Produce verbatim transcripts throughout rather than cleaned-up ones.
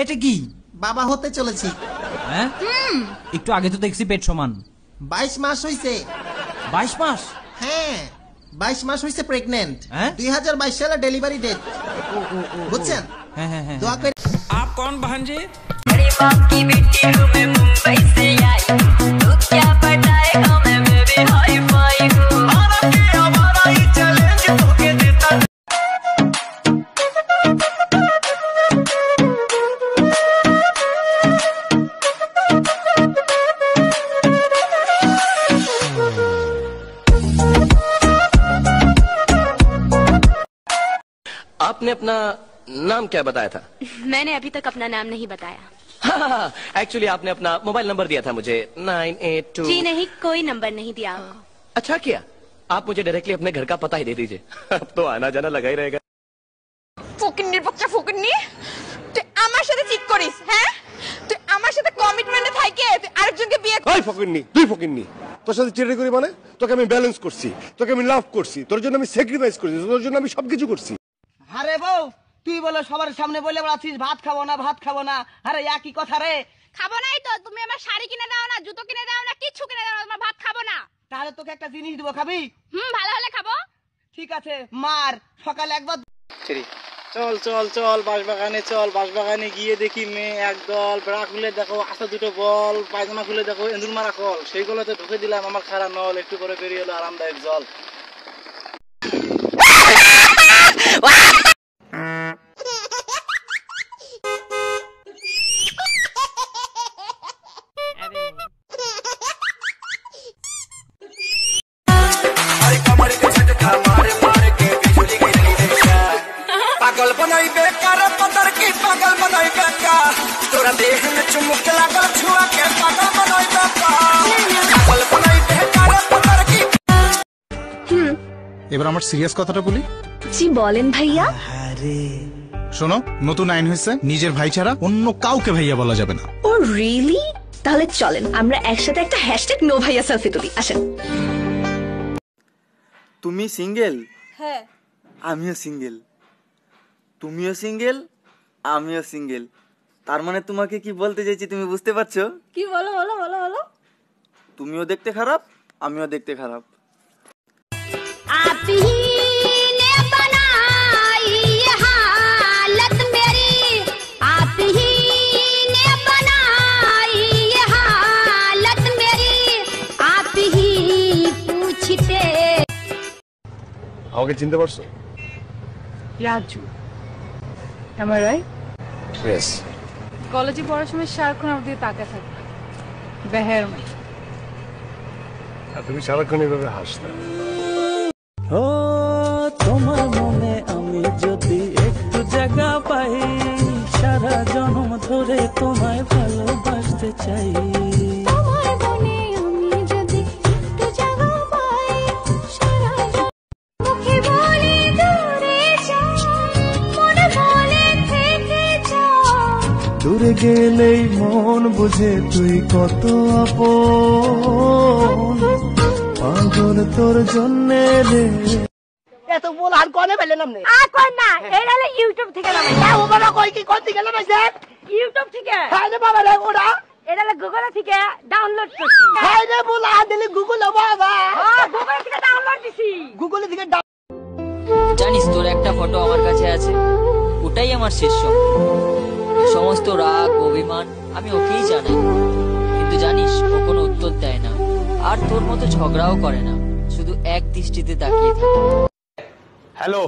পেটে কি বাবা হতে চলেছি হ্যাঁ হুম একটু আগে তো দেখছি পেট সমান বাইশ মাস হইছে বাইশ মাস হ্যাঁ বাইশ মাস হইছে প্রেগন্যান্ট দুই হাজার বাইশ সালে ডেলিভারি ডেট বুঝছেন হ্যাঁ হ্যাঁ হ্যাঁ দোয়া করে आप कौन भांजे अरे बाप की बेटी हूं मैं मुंबई से आई तू क्या पता है मैं बेबी हाई फाई हूं आना के हमारा ये चैलेंज होके देता आपने अपना नाम क्या बताया था मैंने अभी तक अपना नाम नहीं बताया एक्चुअली आपने अपना मोबाइल नंबर दिया था मुझे नाइन एट टू जी नहीं कोई नंबर नहीं दिया आपको अच्छा किया आप मुझे डायरेक्टली अपने घर का पता ही दे दीजिए अब तो आना जाना लगा ही रहेगा फुकन्नीर बच्चा फुकन्नी तू আমার সাথে চিট করিস হ্যাঁ তুই আমার সাথে কমিটমেন্টে থাকে তুই আরেকজনকে বিয়ে কই ফকিন্নি তুই ফকিন্নি তোর সাথে চিট করি মানে তোকে আমি ব্যালেন্স করছি তোকে আমি লাভ করছি তোর জন্য আমি স্যাক্রিফাইস করছি তোর জন্য আমি সবকিছু করছি আরে বউ তুই বলে সবার সামনে বলে বলছিস ভাত খাবো না ভাত খাবো না আরে একই কথা রে খাবো নাই তো তুমি আমার শাড়ি কিনে দাও না জুতো কিনে দাও না কিছু কিনে দাও না তোমার ভাত খাবো না তাহলে তোকে একটা জিনিস দেব খাবি হুম ভালো হলে খাবো ঠিক আছে মার সকালে একবার চল চল চল বাসবাগানে চল বাসবাগানে গিয়ে দেখি মেয়ে একদল ব্রা খুলে দেখো আশা দুটো বল পায়জামা খুলে দেখো এন্দুর মারা কল সেইগুলোতে ঢুকে দিলাম আমার খারা নল একটু করে বেরিয়ে এলো আরামদায়ক জল এবার আমার সিরিয়াস কথাটা বলি জি বলেন ভাইয়া আরে শোনো নতুন আইন হইছে নিজের ভাই ছাড়া অন্য কাউকে ভাইয়া বলা যাবে না ও রিয়েলি তাহলে চলেন আমরা একসাথে একটা হ্যাশট্যাগ নো ভাইয়া সেলফি তুলি আসেন তুমি সিঙ্গেল হ্যাঁ আমিও সিঙ্গেল তুমিও সিঙ্গেল আমিও সিঙ্গেল তার মানে তোমাকে কি বলতে চাইছি তুমি বুঝতে পারছো কি বলো বলো বলো বলো তুমিও দেখতে খারাপ আমিও দেখতে খারাপ आप ही ने बनाई ये हालत मेरी आप ही ने बनाई ये हालत मेरी आप ही पूछते আমাকে চিনতে পারছো Raju am I right yes কলেজে পড়ার সময় সারাক্ষণ আমার দিকে তাকিয়ে থাকতো বেহের আর তুমি সারাক্ষণ এভাবে হাসতে ओ तुम्हार मने आमी जोदि एकटू जगह पाई सारा जन्म धरे तुम्हाय भालोबासते चाई तुम्हार मने आमी जोदि एकटू जगह पाई सारा मुखे बोले दूरे जाओ मन बोले थेके जाओ दूरे गेलेई मन बुझे तुई कतो आपन পাগল তোর জন্য রে এত বল আর কোনে পেলে নামনে আ কোন না এইলে ইউটিউব থেকে নামে যা ও বড় কই কি কোন থেকে নামে ইউটিউব থেকে হ্যাঁ রে বাবা রে ওড়া এইলে গুগল থেকে ডাউনলোড করছি হ্যাঁ রে বল আ দিলি গুগল বাবা হ্যাঁ গুগল থেকে ডাউনলোড দিছি গুগল থেকে জানিস তোর একটা ফটো আমার কাছে আছে ওটাই আমার শেষ সমস্ত রাগ অভিমান আমি ওকেই জানাই কিন্তু জানিস ও কোনো উত্তর দেয় না আর তোর মতো ঝগড়াও করে না শুধু এক দৃষ্টিতে তাকিয়ে থাকে हेलो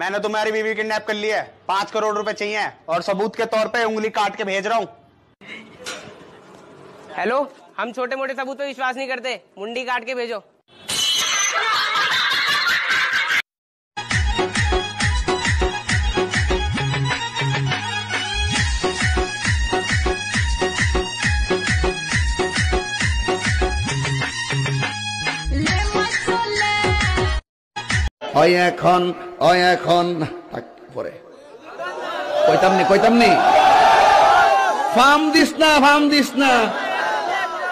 मैंने तुम्हारी बीवी किडनैप कर लिया है पाँच करोड़ रुपए चाहिए और सबूत के तौर पे उंगली काट के भेज रहा हूँ हेलो हम छोटे मोटे सबूत पे विश्वास नहीं करते मुंडी काट के भेजो ওই এখন ওই এখন পরে কইতাম নি কইতাম নি ফাম দিস না ফাম দিস না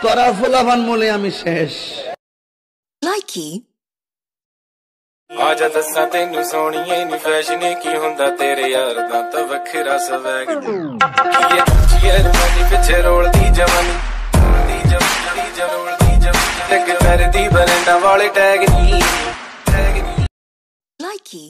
তোরা ফুলাভান মলে আমি শেষ লাইকি आजा दस्सां तैनू सोहणिये नी फैशन की हुंदा तेरे यार दा तां वखरा स्वैग की तुझी अरमानी पिछे रोलदी जवानी रोलदी जवानी रोलदी जवानी ते करदी बरंडा वाले टैग नी टैग नी लाइकी।